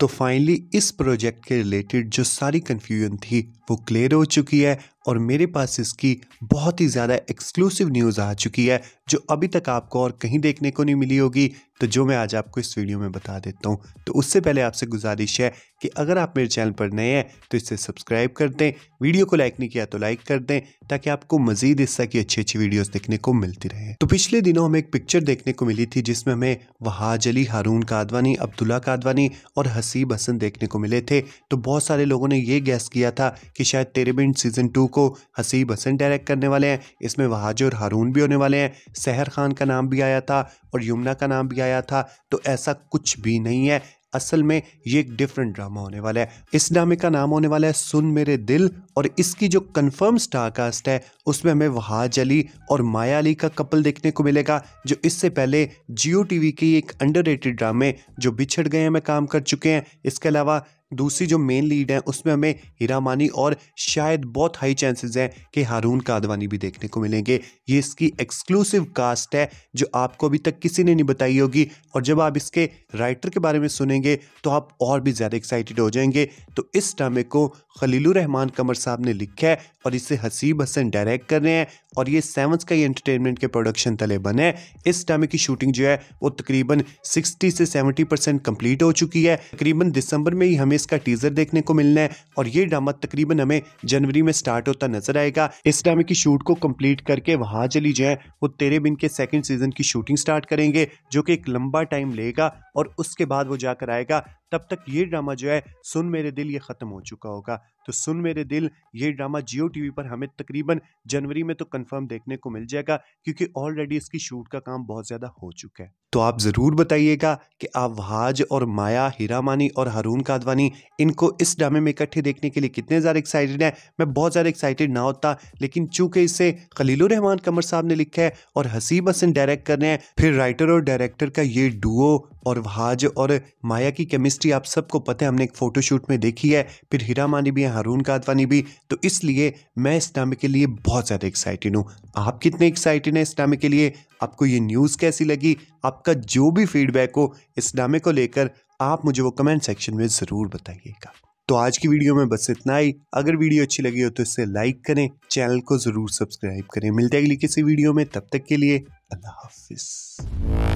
तो फाइनली इस प्रोजेक्ट के रिलेटेड जो सारी कन्फ्यूजन थी वो क्लियर हो चुकी है और मेरे पास इसकी बहुत ही ज़्यादा एक्सक्लूसिव न्यूज़ आ चुकी है जो अभी तक आपको और कहीं देखने को नहीं मिली होगी, तो जो मैं आज आपको इस वीडियो में बता देता हूँ। तो उससे पहले आपसे गुजारिश है कि अगर आप मेरे चैनल पर नए हैं तो इसे सब्सक्राइब कर दें, वीडियो को लाइक नहीं किया तो लाइक कर दें ताकि आपको मज़ीद इस तरह की अच्छी अच्छी वीडियोस देखने को मिलती रहे। तो पिछले दिनों हमें एक पिक्चर देखने को मिली थी जिसमें हमें वहाज अली, हारून कादवानी, अब्दुल्ला कादवानी और हसीब हसन देखने को मिले थे। तो बहुत सारे लोगों ने ये गैस किया था कि शायद तेरे बिन सीज़न 2 को हसीब हसन डायरेक्ट करने वाले हैं, इसमें वहाज और हारून भी होने वाले हैं। सहर खान का नाम भी आया था और यमुना का नाम भी आया था, तो ऐसा कुछ भी नहीं है। असल में ये एक डिफरेंट ड्रामा होने वाला है। इस ड्रामे का नाम होने वाला है सुन मेरे दिल और इसकी जो कंफर्म स्टारकास्ट है उसमें हमें वहाज अली और माया अली का कपल देखने को मिलेगा, जो इससे पहले जियो टीवी के एक अंडररेटेड ड्रामे जो बिछड़ गए में काम कर चुके हैं। इसके अलावा दूसरी जो मेन लीड है उसमें हमें हीरा मानी और शायद बहुत हाई चांसेस हैं कि हारून कादवानी भी देखने को मिलेंगे। ये इसकी एक्सक्लूसिव कास्ट है जो आपको अभी तक किसी ने नहीं बताई होगी और जब आप इसके राइटर के बारे में सुनेंगे तो आप और भी ज़्यादा एक्साइटेड हो जाएंगे। तो इस ड्रामे को खलीलुर रहमान कमर साहब ने लिखा है और इसे हसीब हसन डायरेक्ट कर रहे हैं और ये 7s का एंटरटेनमेंट के प्रोडक्शन तले बने हैं। इस ड्रामे की शूटिंग जो है वो तकरीबन 60 से 70% कंप्लीट हो चुकी है। तकरीबन दिसंबर में ही हमें इसका टीजर देखने को मिलना है और ये ड्रामा तकरीबन हमें जनवरी में स्टार्ट होता नजर आएगा। इस ड्रामे की शूट को कंप्लीट करके वहाज अली जो है वो तेरे बिन के 2nd सीजन की शूटिंग स्टार्ट करेंगे, जो कि एक लंबा टाइम लेगा और उसके बाद वो जाकर आएगा। तब तक ये ड्रामा जो है सुन मेरे दिल ये ख़त्म हो चुका होगा। तो सुन मेरे दिल ये ड्रामा जियो टीवी पर हमें तकरीबन जनवरी में तो कंफर्म देखने को मिल जाएगा क्योंकि ऑलरेडी इसकी शूट का काम बहुत ज़्यादा हो चुका है। तो आप ज़रूर बताइएगा कि आप वहाज और माया, हीरा मानी और हारून कादवानी इनको इस ड्रामे में इकट्ठे देखने के लिए कितने ज़्यादा एक्साइटेड हैं। मैं बहुत ज़्यादा एक्साइटेड ना होता, लेकिन चूंकि इसे खलीलुर रहमान कमर साहब ने लिखा है और हसीब हसन डायरेक्ट कर रहे हैं, फिर राइटर और डायरेक्टर का ये डुओ और वहाज और माया की केमिस्ट्री आप सबको पता है, हमने एक फ़ोटोशूट में देखी है। फिर हीरा मानी भी है, हारून कादवानी भी, तो इसलिए मैं इस ड्रामे के लिए बहुत ज़्यादा एक्साइटेड हूँ। आप कितने एक्साइटेड हैं इस ड्रामे के लिए? आपको ये न्यूज़ कैसी लगी? आपका जो भी फीडबैक हो इस ड्रामे को लेकर आप मुझे वो कमेंट सेक्शन में ज़रूर बताइएगा। तो आज की वीडियो में बस इतना ही। अगर वीडियो अच्छी लगी हो तो इसे लाइक करें, चैनल को ज़रूर सब्सक्राइब करें। मिलते हैं अगली किसी वीडियो में, तब तक के लिए अल्लाह हाफिज़।